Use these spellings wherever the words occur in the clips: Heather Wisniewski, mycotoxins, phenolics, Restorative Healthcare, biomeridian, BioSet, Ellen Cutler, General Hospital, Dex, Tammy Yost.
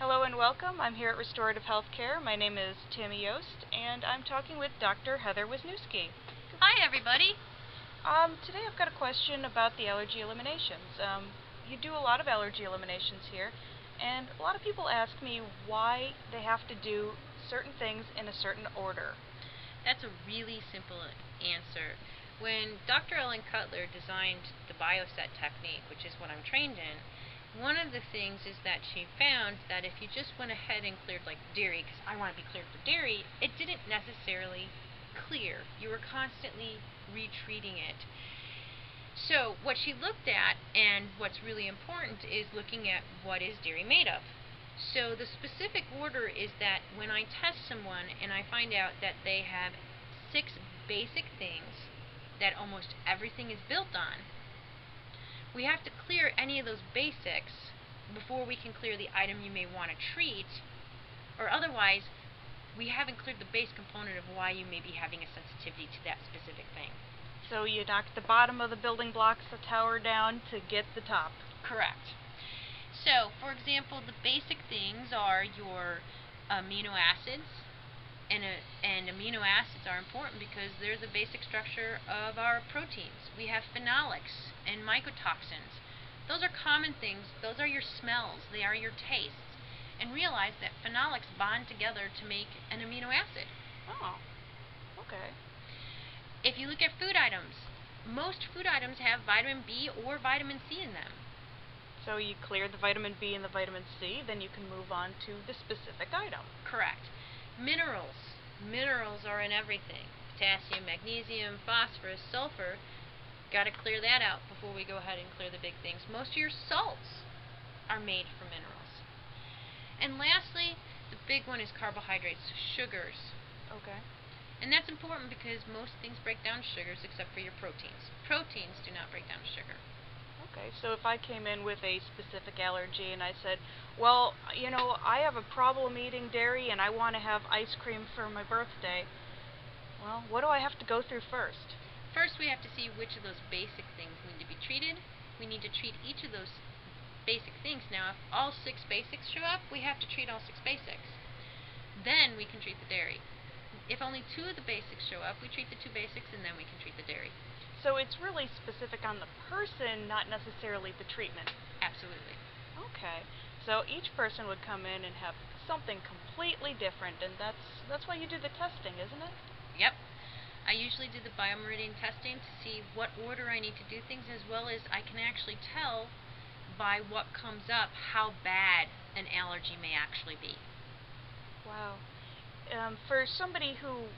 Hello and welcome. I'm here at Restorative Healthcare. My name is Tammy Yost, and I'm talking with Dr. Heather Wisniewski. Hi, everybody. Today I've got a question about the allergy eliminations. You do a lot of allergy eliminations here, and a lot of people ask me why they have to do certain things in a certain order. That's a really simple answer. When Dr. Ellen Cutler designed the BioSet technique, which is what I'm trained in, one of the things is that she found that if you just went ahead and cleared like dairy, because I want to be cleared for dairy, it didn't necessarily clear. You were constantly retreating it. So what she looked at, and what's really important, is looking at what is dairy made of. So the specific order is that when I test someone and I find out that they have 6 basic things that almost everything is built on, we have to clear any of those basics before we can clear the item you may want to treat, or otherwise we haven't cleared the base component of why you may be having a sensitivity to that specific thing. So you knocked the bottom of the building blocks, the tower, down to get the top. Correct. So, for example, the basic things are your amino acids, and amino acids are important because they're the basic structure of our proteins. We have phenolics and mycotoxins. Those are common things. Those are your smells. They are your tastes. And realize that phenolics bond together to make an amino acid. Oh, okay. If you look at food items, most food items have vitamin B or vitamin C in them. So you clear the vitamin B and the vitamin C, then you can move on to the specific item. Correct. Minerals. Minerals are in everything. Potassium, magnesium, phosphorus, sulfur. Got to clear that out before we go ahead and clear the big things. Most of your salts are made from minerals. And lastly, the big one is carbohydrates, sugars. Okay. And that's important because most things break down sugars except for your proteins. Proteins do not break down sugar. Okay, so if I came in with a specific allergy and I said, well, you know, I have a problem eating dairy and I want to have ice cream for my birthday, well, what do I have to go through first? First, we have to see which of those basic things need to be treated. We need to treat each of those basic things. Now, if all 6 basics show up, we have to treat all 6 basics. Then we can treat the dairy. If only 2 of the basics show up, we treat the 2 basics and then we can treat the dairy. So it's really specific on the person, not necessarily the treatment. Absolutely. Okay. So each person would come in and have something completely different, and that's why you do the testing, isn't it? Yep. I usually do the biomeridian testing to see what order I need to do things, as well as I can actually tell by what comes up how bad an allergy may actually be. Wow. For somebody who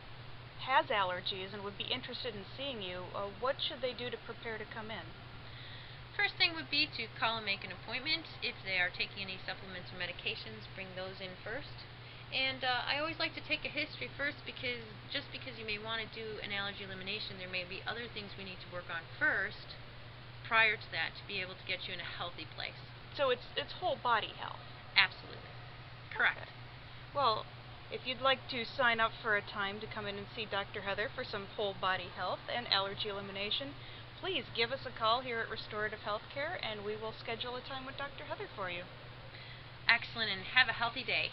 has allergies and would be interested in seeing you, what should they do to prepare to come in? First thing would be to call and make an appointment. If they are taking any supplements or medications, bring those in first. And I always like to take a history first, because just because you may want to do an allergy elimination, there may be other things we need to work on first prior to that to be able to get you in a healthy place. So it's whole body health. Absolutely. Correct. Okay. Well, if you'd like to sign up for a time to come in and see Dr. Heather for some whole body health and allergy elimination, please give us a call here at Restorative Healthcare and we will schedule a time with Dr. Heather for you. Excellent, and have a healthy day.